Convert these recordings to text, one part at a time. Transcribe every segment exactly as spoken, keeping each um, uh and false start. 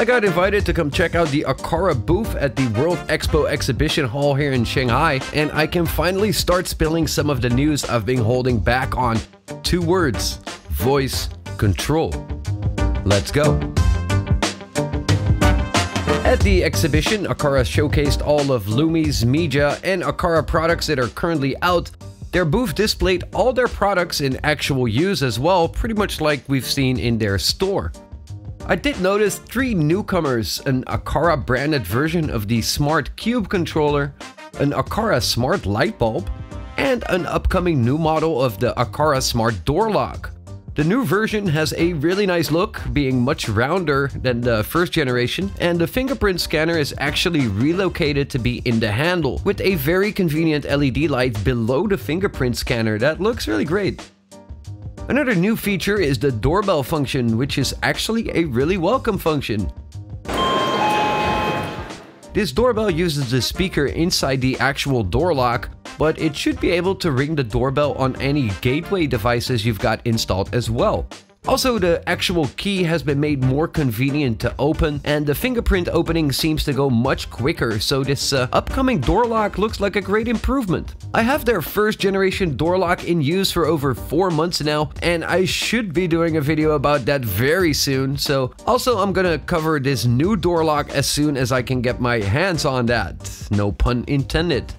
I got invited to come check out the Aqara booth at the World Expo exhibition hall here in Shanghai, and I can finally start spilling some of the news I've been holding back on. Two words: voice control. Let's go. At the exhibition, Aqara showcased all of Lumi's, Mijia, and Aqara products that are currently out. Their booth displayed all their products in actual use as well, pretty much like we've seen in their store. I did notice three newcomers: an Aqara branded version of the Smart Cube controller, an Aqara Smart Light Bulb, and an upcoming new model of the Aqara Smart Door Lock. The new version has a really nice look, being much rounder than the first generation, and the fingerprint scanner is actually relocated to be in the handle, with a very convenient L E D light below the fingerprint scanner that looks really great. Another new feature is the doorbell function, which is actually a really welcome function. This doorbell uses the speaker inside the actual door lock, but it should be able to ring the doorbell on any gateway devices you've got installed as well. Also, the actual key has been made more convenient to open, and the fingerprint opening seems to go much quicker, so this uh, upcoming door lock looks like a great improvement. I have their first generation door lock in use for over four months now, and I should be doing a video about that very soon, so also I'm gonna cover this new door lock as soon as I can get my hands on that. No pun intended.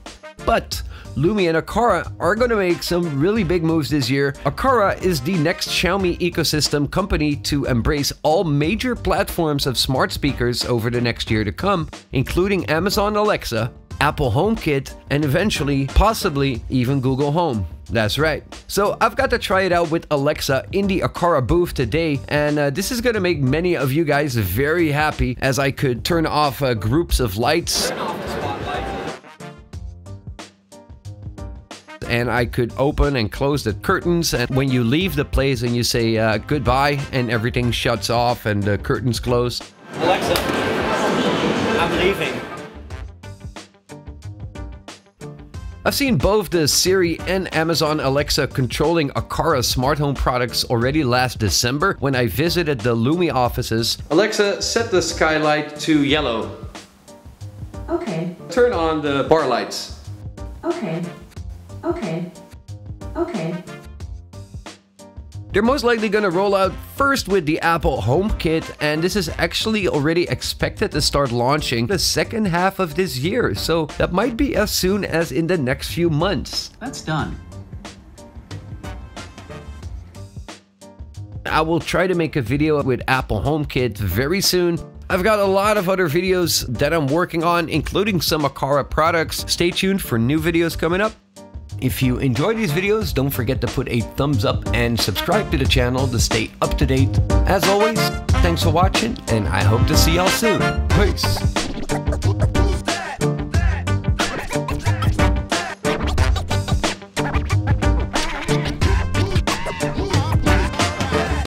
But Lumi and Aqara are going to make some really big moves this year. Aqara is the next Xiaomi ecosystem company to embrace all major platforms of smart speakers over the next year to come, including Amazon Alexa, Apple HomeKit, and eventually, possibly, even Google Home. That's right. So I've got to try it out with Alexa in the Aqara booth today, and uh, this is going to make many of you guys very happy, as I could turn off uh, groups of lights. And I could open and close the curtains, and when you leave the place and you say uh, goodbye, and everything shuts off and the curtains close. Alexa, I'm leaving. I've seen both the Siri and Amazon Alexa controlling Aqara smart home products already last December when I visited the Lumi offices. Alexa, set the skylight to yellow. Okay. Turn on the bar lights. Okay. Okay. Okay. They're most likely going to roll out first with the Apple HomeKit, and this is actually already expected to start launching the second half of this year, so that might be as soon as in the next few months. That's done. I will try to make a video with Apple HomeKit very soon. I've got a lot of other videos that I'm working on, including some Aqara products. Stay tuned for new videos coming up. If you enjoy these videos, don't forget to put a thumbs up and subscribe to the channel to stay up to date. As always, thanks for watching, and I hope to see y'all soon. Peace.